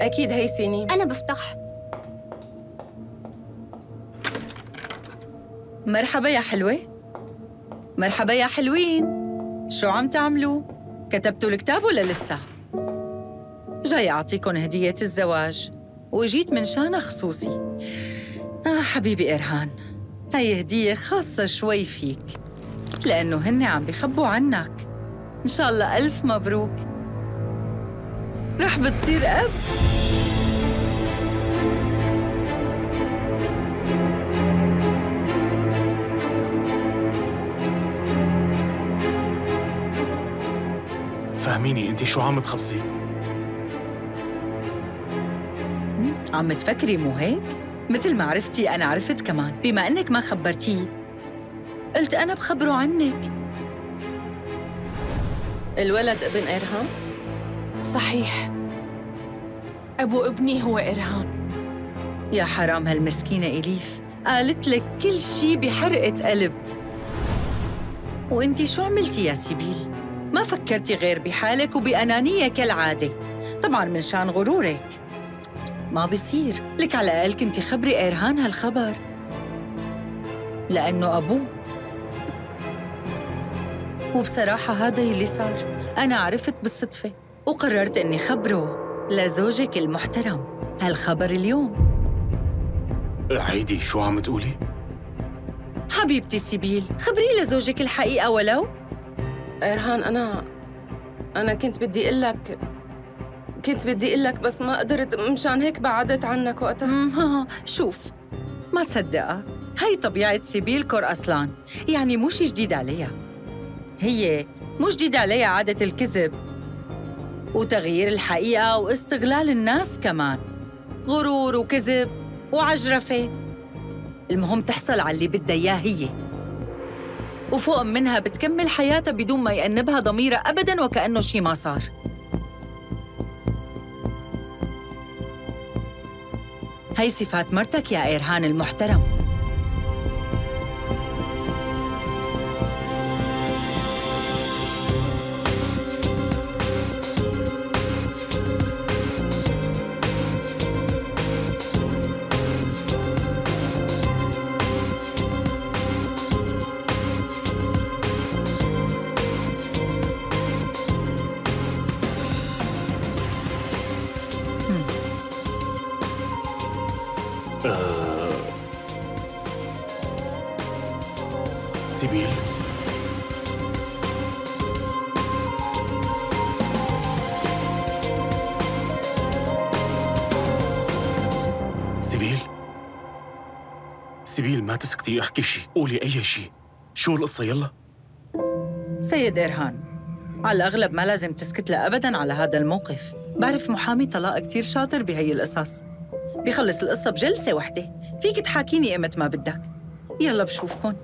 أكيد هيسيني. أنا بفتح. مرحبا يا حلوة. مرحبا يا حلوين. شو عم تعملوا؟ كتبتوا الكتاب ولا لسه؟ جاي أعطيكم هدية الزواج وإجيت من شانها خصوصي. حبيبي إرهان، هي هدية خاصة شوي فيك لأنه هن عم بيخبوا عنك. إن شاء الله ألف مبروك، رح بتصير أب. فهميني، أنت شو عم تخبصي؟ عم تفكري مو هيك؟ مثل ما عرفتي أنا عرفت كمان. بما أنك ما خبرتيه قلت أنا بخبره عنك. الولد ابن إرهان؟ صحيح، أبو ابني هو إرهان. يا حرام هالمسكينة إليف، قالت لك كل شي بحرقة قلب. وإنتي شو عملتي يا سبيل؟ ما فكرتي غير بحالك وبأنانية كالعادة، طبعاً من شان غرورك. ما بصير لك، على الأقل كنتي خبري إرهان هالخبر لأنه أبوه. وبصراحة هذا اللي صار، أنا عرفت بالصدفة وقررت إني خبره لزوجك المحترم هالخبر اليوم. عيدي شو عم تقولي؟ حبيبتي سبيل، خبري لزوجك الحقيقة ولو. إرهان، أنا كنت بدي أقول لك بس ما قدرت، مشان هيك بعدت عنك وقتها. شوف، ما تصدقها، هي طبيعة سبيل كور أصلاً، يعني مو شي جديد عليها. هي مو جديد عليها عادة الكذب وتغيير الحقيقة واستغلال الناس كمان، غرور وكذب وعجرفة. المهم تحصل على اللي بدها إياه هي، وفوق منها بتكمل حياتها بدون ما يأنبها ضميرها أبداً وكأنه شي ما صار. هي صفات مرتك يا إرهان المحترم. سبيل، سبيل، سبيل، ما تسكتي، احكي شي، قولي أي شي. شو القصة يلا؟ سيد إرهان، على الأغلب ما لازم تسكت لها أبداً على هذا الموقف. بعرف محامي طلاق كتير شاطر بهي القصص، بيخلص القصة بجلسة واحدة. فيك تحاكيني إمت ما بدك. يلا بشوفكن.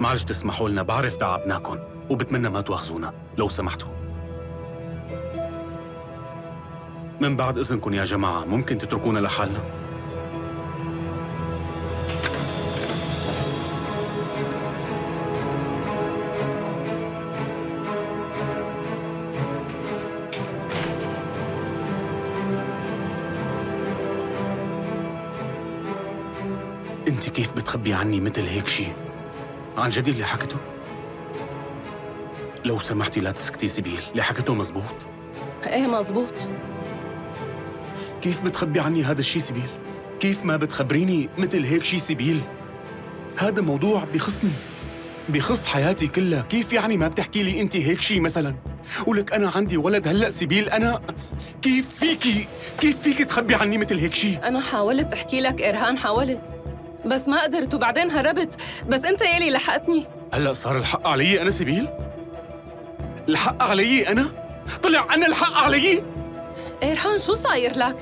معلش تسمحوا لنا، بعرف تعبناكم وبتمنى ما تواخذونا لو سمحتوا. من بعد إذنكم يا جماعة، ممكن تتركونا لحالنا؟ انت كيف بتخبي عني مثل هيك شيء؟ عن جد اللي حكته؟ لو سمحتي لا تسكتي سبيل، اللي حكته مزبوط؟ ايه مزبوط. كيف بتخبي عني هذا الشيء سبيل؟ كيف ما بتخبريني مثل هيك شيء سبيل؟ هذا موضوع بيخصني، بيخص حياتي كلها. كيف يعني ما بتحكي لي انت هيك شيء مثلا؟ ولك انا عندي ولد هلا سبيل، انا كيف فيكي تخبي عني مثل هيك شيء؟ انا حاولت احكي لك إرهان، حاولت بس ما قدرت وبعدين هربت، بس انت يلي لحقتني. هلا صار الحق علي انا سبيل؟ الحق علي انا؟ طلع انا الحق علي؟ إرهان شو صاير لك؟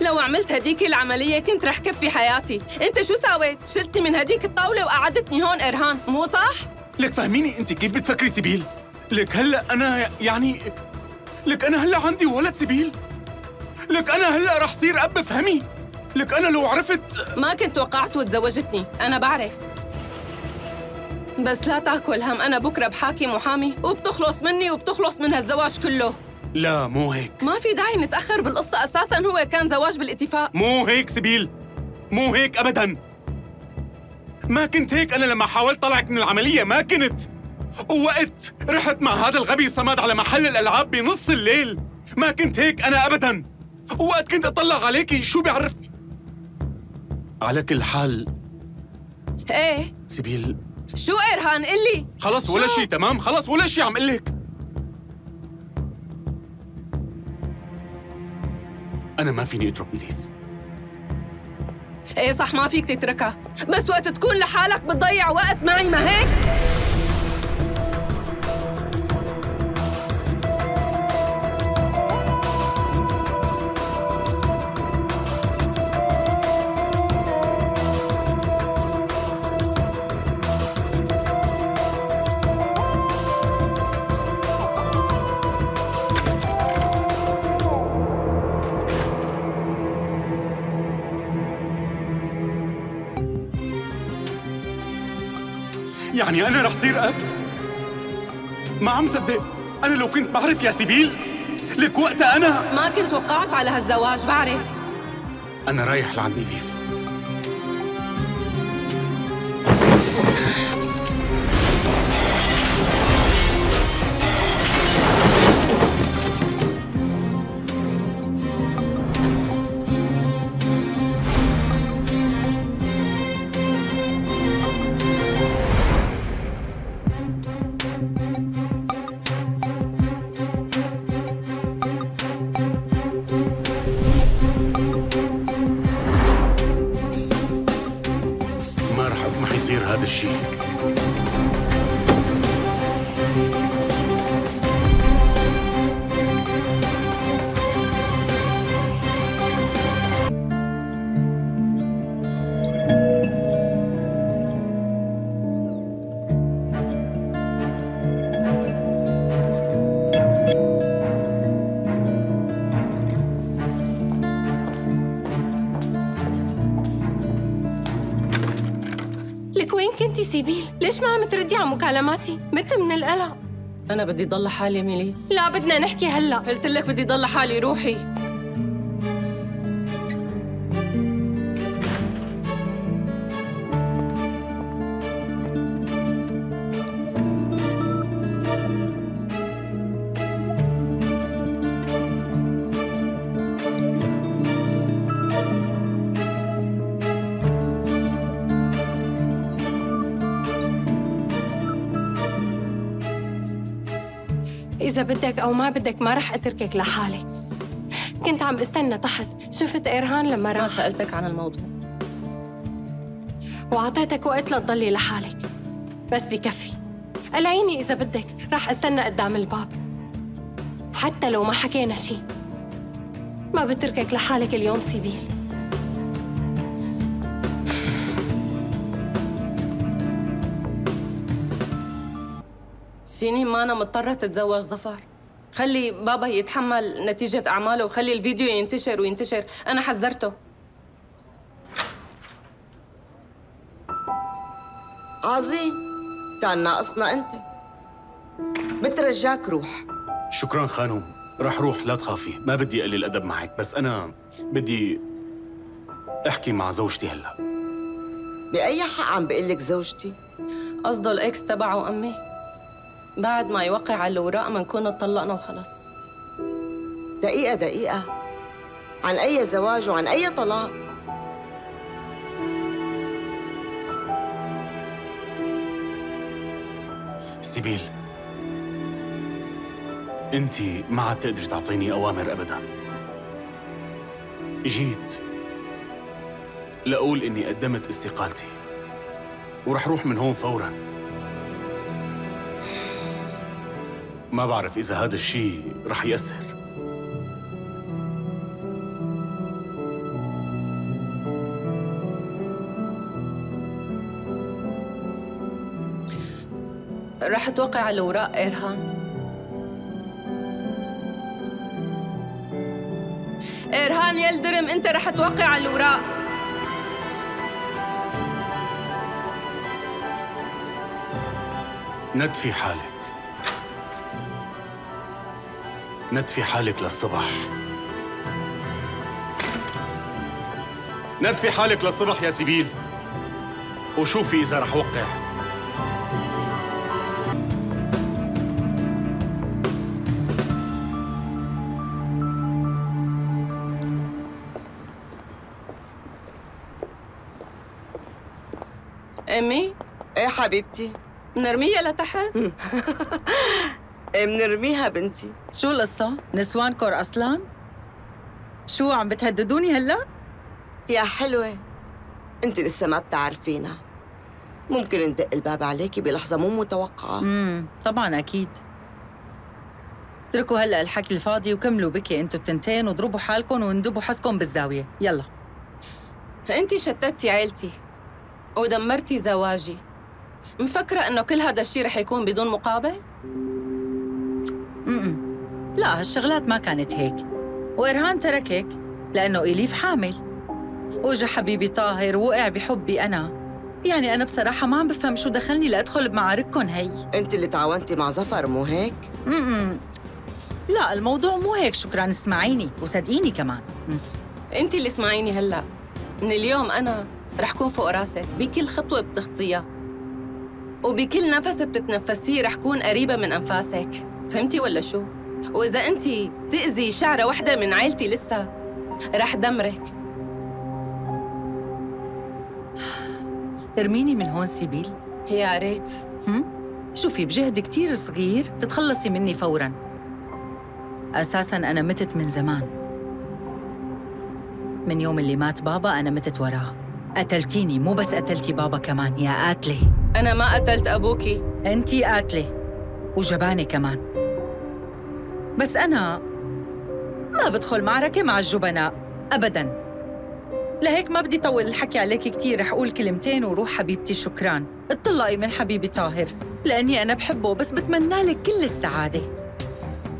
لو عملت هديك العملية كنت رح كفي حياتي. انت شو سويت؟ شلتني من هديك الطاولة وقعدتني هون إرهان، مو صح؟ لك فهميني انت كيف بتفكري سبيل؟ لك هلا انا يعني لك انا هلا عندي ولد سبيل؟ لك انا هلا رح صير اب، فهمي؟ لك أنا لو عرفت ما كنت وقعت وتزوجتني، أنا بعرف. بس لا تاكل هم، أنا بكرة بحاكي محامي وبتخلص مني وبتخلص من هالزواج كله. لا مو هيك، ما في داعي نتأخر بالقصة، أساساً هو كان زواج بالاتفاق. مو هيك سبيل، مو هيك أبداً، ما كنت هيك. أنا لما حاولت طلعك من العملية ما كنت، ووقت رحت مع هذا الغبي صمد على محل الألعاب بنص الليل، ما كنت هيك أنا أبداً، ووقت كنت أطلع عليكي شو بيعرفني. على كل حال إيه سبيل، شو إرهان قلي خلص ولا شيء، تمام خلص ولا شيء عم قلك. أنا ما فيني أترك إليف. إيه صح ما فيك تتركها، بس وقت تكون لحالك بتضيع وقت معي ما هيك؟ يعني أنا رح صير أب؟ ما عم صدق، أنا لو كنت بعرف يا سبيل لك وقتها أنا ما كنت وقعت على هالزواج، بعرف. أنا رايح لعند إليف. ليش ما عم تردي على مكالماتي؟ مت من القلق. أنا بدي ضل حالي ميليس. لا بدنا نحكي هلا. قلت لك بدي ضل حالي، روحي. إذا بدك أو ما بدك ما رح أتركك لحالك. كنت عم استنى تحت، شفت إرهان لما راح. ما سألتك عن الموضوع وعطيتك وقت لتضلي لحالك، بس بكفي. قلعيني إذا بدك، رح استنى قدام الباب حتى لو ما حكينا شي. ما بتركك لحالك اليوم سبيل. سنين ما أنا مضطرة تتزوج زفار. خلي بابا يتحمل نتيجة أعماله وخلي الفيديو ينتشر وينتشر، أنا حذرته. عظيم، كان ناقصنا أنت. بترجاك روح. شكراً خانم، رح روح لا تخافي، ما بدي أقلل الأدب معك، بس أنا بدي أحكي مع زوجتي هلا. بأي حق عم بقول لك زوجتي؟ قصده الإكس تبعه أمي. بعد ما يوقع على الوراق ما نكون اتطلقنا وخلص. دقيقة دقيقة، عن أي زواج وعن أي طلاق؟ سبيل، أنتِ ما عاد تقدري تعطيني أوامر أبداً. جيت لأقول إني قدمت استقالتي ورح روح من هون فوراً. ما بعرف إذا هذا الشيء رح يأثر. رح توقع على الأوراق إرهان. إرهان دانيال درم انت رح توقع على الوراق. ندفي حالك، ندفي حالك للصبح، ندفي حالك للصبح يا سبيل، وشوفي إذا رح وقع. أمي؟ إيه حبيبتي؟ منرميها لتحت؟ منرميها بنتي. شو القصة؟ نسوانكم أصلاً؟ شو عم بتهددوني هلا؟ يا حلوة، أنت لسه ما بتعرفينا. ممكن ندق الباب عليكي بلحظة مو متوقعة. طبعاً أكيد. اتركوا هلا الحكي الفاضي وكملوا بكي أنتوا التنتين واضربوا حالكم واندبوا حسكم بالزاوية، يلا. أنت شتتي عيلتي. ودمرتي زواجي. مفكرة إنه كل هذا الشيء رح يكون بدون مقابل؟ لا، هالشغلات ما كانت هيك. وإرهان تركك لأنه إليف حامل. وجا حبيبي طاهر وقع بحبي أنا. يعني أنا بصراحة ما عم بفهم شو دخلني لأدخل بمعارككم هي. أنت اللي تعاونتي مع زفر مو هيك؟ لا، الموضوع مو هيك، شكراً. اسمعيني وصدقيني كمان. أنت اللي اسمعيني هلا. من اليوم أنا رح كون فوق راسك بكل خطوة بتخطيها وبكل نفس بتتنفسيه رح كون قريبة من أنفاسك، فهمتي ولا شو؟ وإذا أنت تأذي شعرة واحدة من عائلتي لسه رح دمرك. ارميني من هون سبيل. يا ريت. شوفي، بجهد كتير صغير تتخلصي مني فوراً. أساساً أنا متت من زمان، من يوم اللي مات بابا أنا متت وراه. قتلتيني، مو بس قتلتي بابا كمان يا قاتلة. أنا ما قتلت أبوكي. أنتي قاتلة وجبانة كمان. بس أنا ما بدخل معركة مع الجبناء أبداً. لهيك ما بدي طول الحكي عليكي كتير، رح أقول كلمتين وروح حبيبتي. شكراً. اتطلقي من حبيبي طاهر لأني أنا بحبه، بس بتمنى لك كل السعادة.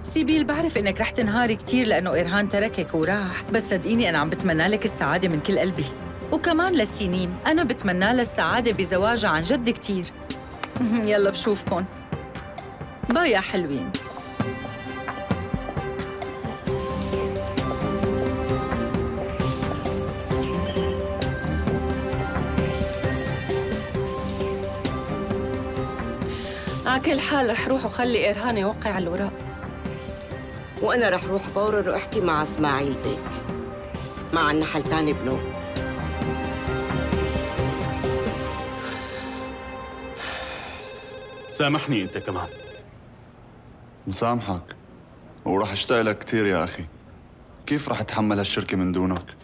سيبيل، بعرف إنك رح تنهاري كتير لأنه إرهان تركك وراح، بس صدقيني أنا عم بتمنى لك السعادة من كل قلبي. وكمان لسينين أنا بتمنى لها السعادة بزواجها عن جد كتير. يلا بشوفكن. باي يا حلوين. على كل حال رح روح وخلي إرهان يوقع على الوراق. وأنا رح روح فوراً وأحكي مع إسماعيل بيك. مع النحل تاني بنو. سامحني انت كمان. مسامحك وراح اشتاق لك كثير يا اخي. كيف راح اتحمل هالشركه من دونك؟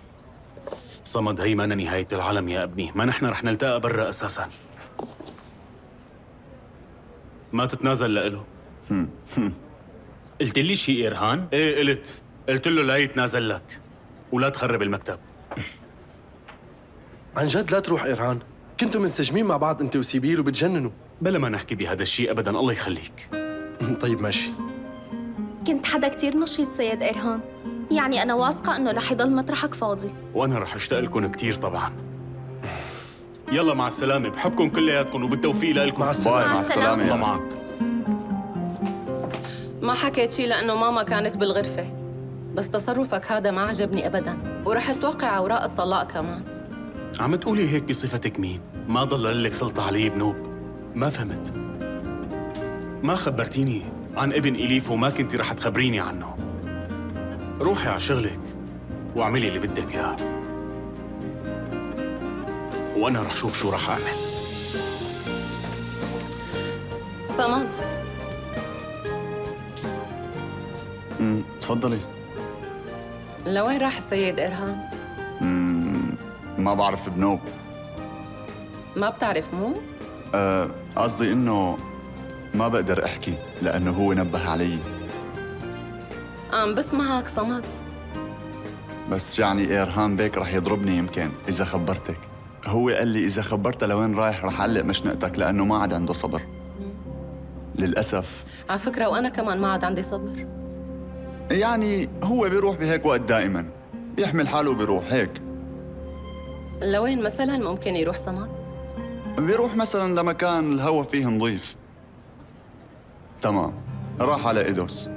صمد، هي مانا نهايه العالم يا ابني، ما نحن رح نلتقى برا اساسا. ما تتنازل لإله. قلت لي شيء إرهان؟ ايه قلت له لا يتنازل لك ولا تخرب المكتب. عن جد لا تروح إرهان، كنتوا منسجمين مع بعض انت وسيبيل وبتجننوا. بلا ما نحكي بهذا الشيء ابدا، الله يخليك. طيب ماشي. كنت حدا كثير نشيط سيد إرهان، يعني انا واثقه انه رح يضل مطرحك فاضي. وانا رح اشتاق لكم كثير طبعا. يلا مع السلامه، بحبكم كلياتكم وبالتوفيق لكم. مع السلامه. مع السلامه. الله معك. ما حكيت شيء لانه ماما كانت بالغرفه، بس تصرفك هذا ما عجبني ابدا، ورح توقع اوراق الطلاق كمان. عم تقولي هيك بصفتك مين؟ ما ضل لك سلطه علي بنوب. ما فهمت، ما خبرتيني عن ابن إليف وما كنتي رح تخبريني عنه. روحي على شغلك واعملي اللي بدك اياه، وانا رح شوف شو رح اعمل. صمد. تفضلي. لوين راح السيد إرهان؟ ما بعرف بنوب. ما بتعرف مو؟ قصدي إنه ما بقدر أحكي لأنه هو نبه علي. عم بسمعك صمت. بس يعني إرهان بيك رح يضربني يمكن إذا خبرتك. هو قال لي إذا خبرتها لوين رايح رح علق مشنقتك لأنه ما عاد عنده صبر. للأسف. على فكرة وأنا كمان ما عاد عندي صبر. يعني هو بيروح بهيك وقت دائماً، بيحمل حاله وبيروح هيك. لوين مثلا ممكن يروح صمت؟ بيروح مثلا لمكان الهوا فيه نظيف. تمام، راح على أيدوس.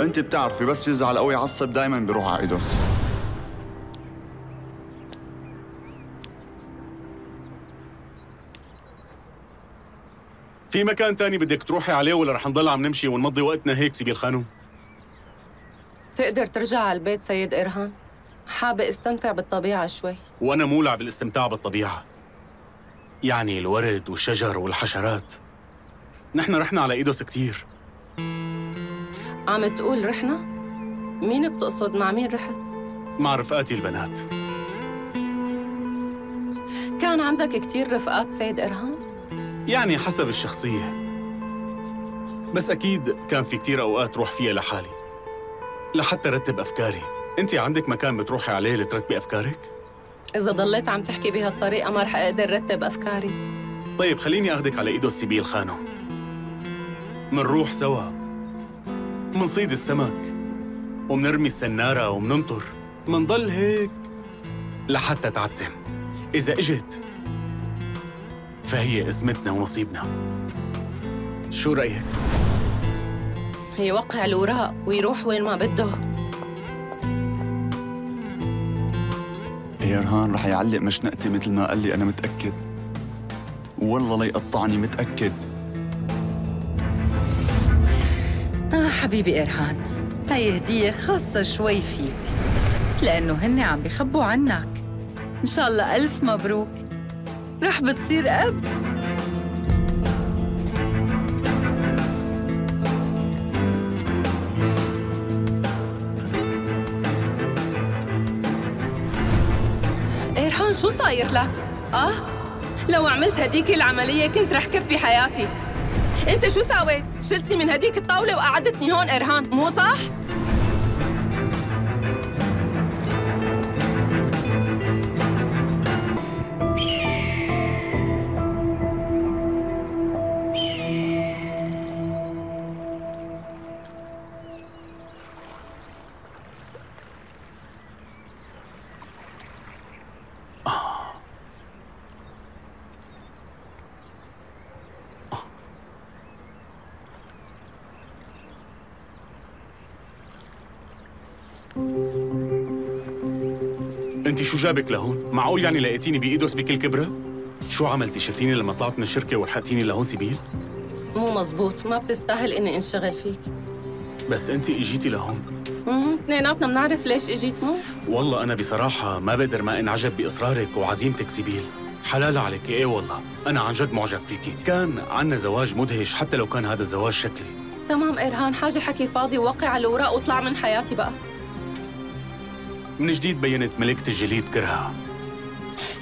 انت بتعرفي بس يزعل او يعصب دائما بيروح على أيدوس. في مكان تاني بدك تروحي عليه ولا رح نضل عم نمشي ونمضي وقتنا هيك سيبي الخانوم؟ تقدر ترجع على البيت سيد إرهان، حابة استمتع بالطبيعة شوي. وأنا مولع بالاستمتاع بالطبيعة، يعني الورد والشجر والحشرات. نحن رحنا على أيدوس كتير. عم تقول رحنا؟ مين بتقصد؟ مع مين رحت؟ مع رفقاتي البنات. كان عندك كتير رفقات سيد إرهان؟ يعني حسب الشخصية، بس أكيد كان في كتير أوقات روح فيها لحالي لحتى رتب أفكاري. أنت عندك مكان بتروحي عليه لترتبي أفكارك؟ إذا ضليت عم تحكي بهالطريقة ما رح أقدر رتب أفكاري. طيب خليني أخذك على أيدوس سبيل خانو، منروح سوا، منصيد السمك ومنرمي السنارة ومننطر، منضل هيك لحتى تعتم. إذا إجت فهي اسمتنا ونصيبنا. شو رأيك؟ يوقع الوراق ويروح وين ما بده. يا رهان رح يعلق مشنقتي مثل ما قال لي، أنا متأكد. والله ليقطعني، متأكد. حبيبي إرهان، هي هدية خاصة شوي فيك لأنه هن عم بيخبوا عنك. إن شاء الله ألف مبروك، رح بتصير أب. إرهان شو صاير لك؟ لو عملت هديك العملية كنت رح كفي حياتي. أنت شو ساويت؟ شلتني من هديك الطاولة وقعدتني هون إرهان، مو صح؟ انت شو جابك لهون؟ معقول يعني لقيتيني بأيدوس بكل كبرة؟ شو عملتي؟ شفتيني لما طلعت من الشركة ولحقتيني لهون سبيل؟ مو مزبوط، ما بتستاهل اني انشغل فيك. بس انت اجيتي لهون. اثنيناتنا بنعرف ليش اجيت، مو؟ والله انا بصراحة ما بقدر ما انعجب بإصرارك وعزيمتك سبيل. حلال عليك. ايه والله انا عن جد معجب فيكي. كان عنا زواج مدهش حتى لو كان هذا الزواج شكلي. تمام إرهان، حاجة حكي فاضي، وقع على الوراق واطلع من حياتي بقى. من جديد بينت ملكة الجليد كرها.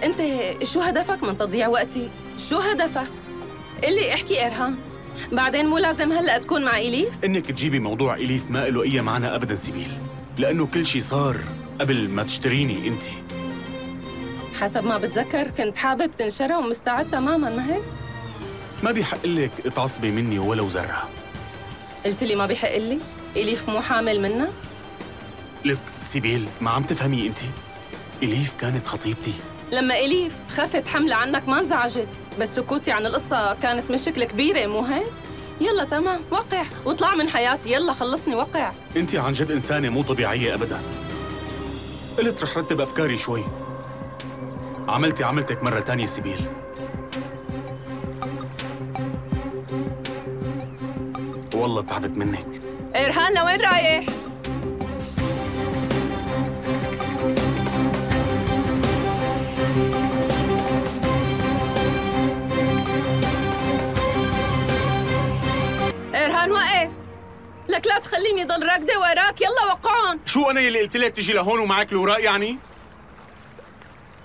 انت شو هدفك من تضييع وقتي؟ شو هدفك؟ اللي احكي إرهان. بعدين مو لازم هلا تكون مع إليف؟ انك تجيبي موضوع إليف ما له اي معنى ابدا سبيل، لانه كل شيء صار قبل ما تشتريني انت. حسب ما بتذكر كنت حابب تنشرها ومستعد تماما، ما هيك؟ ما بيحق لك تعصبي مني ولو ذرة. قلت لي ما بيحق لي؟ إليف مو حامل منك؟ لك سبيل ما عم تفهمي انت، إليف كانت خطيبتي. لما إليف خافت حملة عنك ما انزعجت، بس سكوتي عن القصة كانت مشكلة كبيرة، مو هيك؟ يلا تمام، وقع واطلع من حياتي، يلا خلصني وقع. انت عن جد إنسانة مو طبيعية أبدا. قلت رح رتب أفكاري شوي، عملتي عملتك مرة تانية سبيل. والله تعبت منك. إرهان لوين رايح؟ إرهان وقف، لك لا تخليني ضل راكدة وراك، يلا وقعون. شو أنا يلي قلت لك تجي لهون ومعك الوراق يعني؟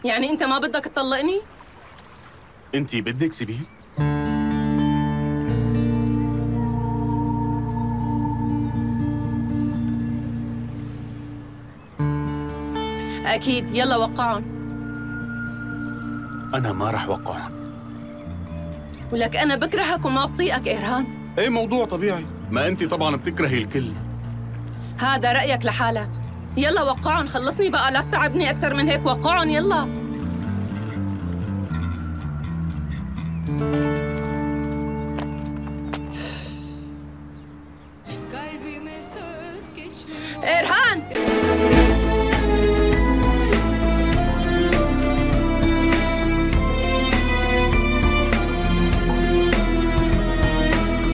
يعني أنت ما بدك تطلقني؟ أنت بدك سبيل؟ أكيد، يلا وقعون. أنا ما رح وقعهم. ولك أنا بكرهك وما بطيقك إرهان. أي موضوع طبيعي، ما أنت طبعاً بتكرهي الكل. هذا رأيك لحالك، يلا وقعهم، خلصني بقى، لا تتعبني أكتر من هيك، وقعهم يلا. إرهان